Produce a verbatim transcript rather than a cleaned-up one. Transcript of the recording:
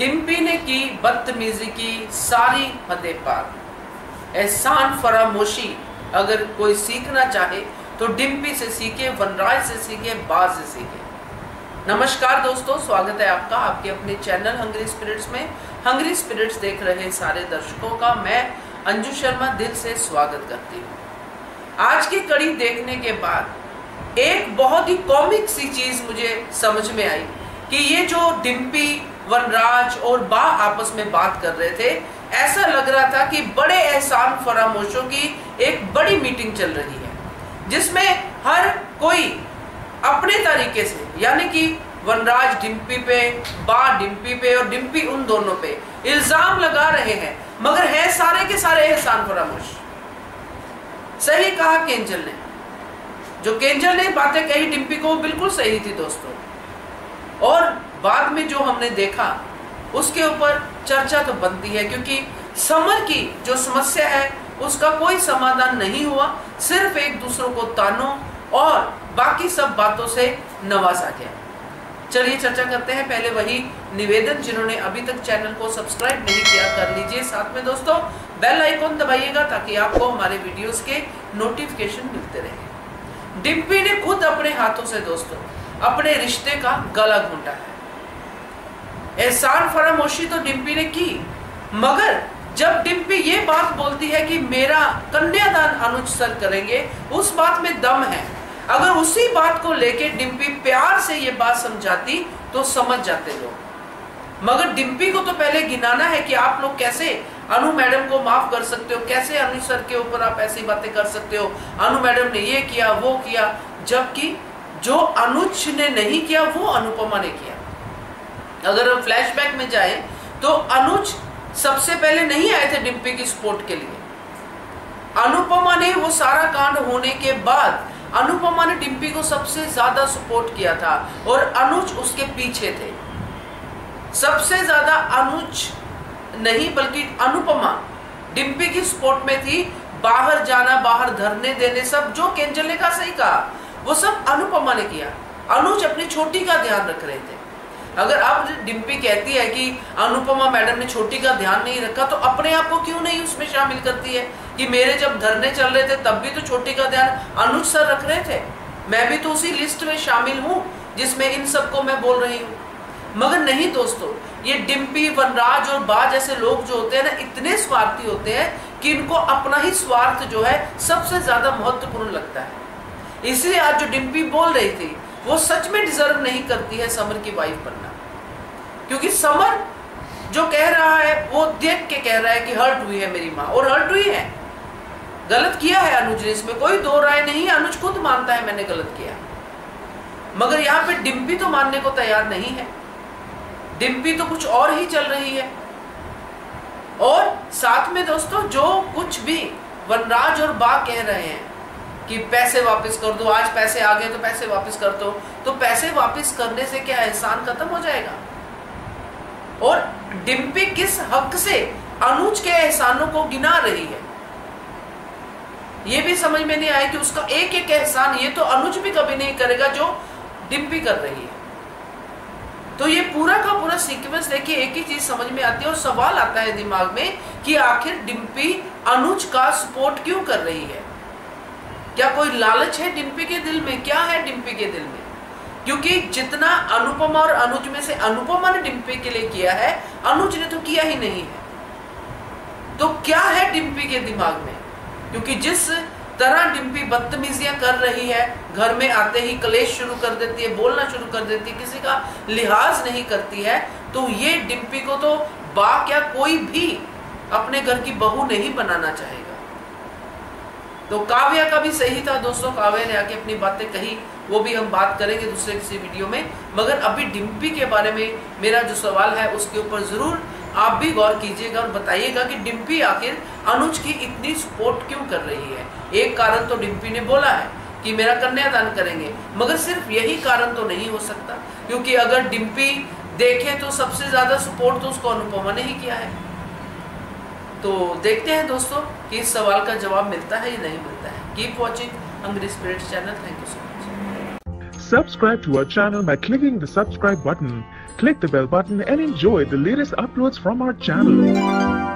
डिम्पी ने की बदतमीजी की सारी हदें पार। एहसानफरामोशी अगर कोई सीखना चाहे तो डिम्पी से सीखे, वनराज से सीखे, बाज से सीखे। नमस्कार दोस्तों, स्वागत है आपका आपके अपने चैनल हंग्री स्पिरिट्स में। हंग्री स्पिरिट्स देख रहे सारे दर्शकों का मैं अंजू शर्मा दिल से स्वागत करती हूँ। आज की कड़ी देखने के बाद एक बहुत ही कॉमिक सी चीज मुझे समझ में आई कि ये जो डिम्पी, वनराज और बा आपस में बात कर रहे थे, ऐसा लग रहा था कि बड़े एहसानफरामोशों की एक बड़ी मीटिंग चल रही है जिसमें हर कोई अपने तरीके से, यानी कि वनराज डिम्पी पे, बा डिम्पी पे और डिम्पी उन दोनों पे इल्जाम लगा रहे हैं, मगर है सारे के सारे एहसानफरामोश। सही कहा केंजल ने, जो केंजल ने बातें कही डिम्पी को बिल्कुल सही थी दोस्तों। और बाद में जो हमने देखा उसके ऊपर चर्चा तो बनती है, क्योंकि समर की जो समस्या है उसका कोई समाधान नहीं हुआ, सिर्फ एक दूसरों को तानों और बाकी सब बातों से नवाजा गया। चलिए चर्चा करते हैं। पहले वही निवेदन, जिन्होंने अभी तक चैनल को सब्सक्राइब नहीं किया कर लीजिए, साथ में दोस्तों बेल आइकॉन दबाइएगा ताकि आपको हमारे वीडियोस के नोटिफिकेशन मिलते रहे। डिम्पी ने खुद अपने हाथों से दोस्तों अपने रिश्ते का गला घोंटा है। एहसानफरामोशी तो डिम्पी ने की, मगर जब डिम्पी ये बात बोलती है कि मेरा कन्यादान अनुज सर करेंगे, उस बात में दम है। अगर उसी बात को लेके डिम्पी प्यार से ये बात समझाती तो समझ जाते लोग, मगर डिम्पी को तो पहले गिनाना है कि आप लोग कैसे अनु मैडम को माफ कर सकते हो, कैसे अनुज सर के ऊपर आप ऐसी बातें कर सकते हो, अनु मैडम ने ये किया वो किया, जबकि जो अनुज ने नहीं किया वो अनुपमा ने किया। अगर हम फ्लैशबैक में जाए तो अनुज सबसे पहले नहीं आए थे डिम्पी की सपोर्ट के लिए। अनुपमा ने वो सारा कांड होने के बाद अनुपमा ने डिम्पी को सबसे ज्यादा सपोर्ट किया था और अनुज उसके पीछे थे। सबसे ज्यादा अनुज नहीं बल्कि अनुपमा डिम्पी की सपोर्ट में थी। बाहर जाना, बाहर धरने देने, सब जो केंजल ने कहा सही कहा, वो सब अनुपमा ने किया। अनुज अपनी छोटी का ध्यान रख रहे थे। अगर आप डिम्पी कहती है कि अनुपमा मैडम ने छोटी का ध्यान नहीं रखा, तो अपने आप को क्यों नहीं उसमें शामिल करती है कि मेरे जब धरने चल रहे थे तब भी तो छोटी का ध्यान अनुज सर रख रहे थे, मैं भी तो उसी लिस्ट में शामिल हूँ जिसमें इन सबको मैं बोल रही हूँ। मगर नहीं दोस्तों, ये डिम्पी, वनराज और बा जैसे लोग जो होते हैं ना, इतने स्वार्थी होते हैं कि इनको अपना ही स्वार्थ जो है सबसे ज्यादा महत्वपूर्ण लगता है। इसलिए आज जो डिम्पी बोल रही थी वो सच में डिजर्व नहीं करती है समर की वाइफ बनना, क्योंकि समर जो कह रहा है वो देख के कह रहा है कि हर्ट हुई है मेरी माँ, और हर्ट हुई है, गलत किया है अनुज ने, इसमें कोई दो राय नहीं। अनुज खुद मानता है मैंने गलत किया, मगर यहाँ पे डिम्पी तो मानने को तैयार नहीं है। डिम्पी तो कुछ और ही चल रही है। और साथ में दोस्तों जो कुछ भी वनराज और बा कह रहे हैं कि पैसे वापस कर दो, आज पैसे आ गए तो पैसे वापस कर दो, तो पैसे वापस करने से क्या एहसान खत्म हो जाएगा? और डिम्पी किस हक से अनुज के एहसानों को गिना रही है, ये भी समझ में नहीं आया कि उसका एक एक एहसान ये तो अनुज भी कभी नहीं करेगा जो डिम्पी कर रही है। तो ये पूरा का पूरा सीक्वेंस देखिए, एक ही चीज समझ में आती है और सवाल आता है दिमाग में कि आखिर डिम्पी अनुज का सपोर्ट क्यों कर रही है? क्या कोई लालच है डिम्पी के दिल में? क्या है डिम्पी के दिल में? क्योंकि जितना अनुपमा और अनुज में से अनुपमा ने डिम्पी के लिए किया है, अनुज ने तो किया ही नहीं है। तो क्या है डिम्पी के दिमाग में? क्योंकि जिस तरह डिम्पी बदतमीजियां कर रही है, घर में आते ही क्लेश शुरू कर देती है, बोलना शुरू कर देती है, किसी का लिहाज नहीं करती है, तो ये डिम्पी को तो बा क्या कोई भी अपने घर की बहू नहीं बनाना चाहेगा। तो काव्या का भी सही था दोस्तों, काव्या ने आके अपनी बातें कही, वो भी हम बात करेंगे दूसरे किसी वीडियो में। मगर अभी डिम्पी के बारे में मेरा जो सवाल है उसके ऊपर जरूर आप भी गौर कीजिएगा और बताइएगा कि डिम्पी आखिर अनुज की इतनी सपोर्ट क्यों कर रही है। एक कारण तो डिम्पी ने बोला है कि मेरा कन्यादान करेंगे, मगर सिर्फ यही कारण तो नहीं हो सकता, क्योंकि अगर डिम्पी देखे तो सबसे ज्यादा सपोर्ट तो उसको अनुपमा ने ही किया है। तो देखते हैं दोस्तों कि इस सवाल का जवाब मिलता है या नहीं मिलता है। Keep watching hungry spirits channel. Thank you so much. Subscribe to our channel by clicking the subscribe button. click the bell button and enjoy the latest uploads from our channel.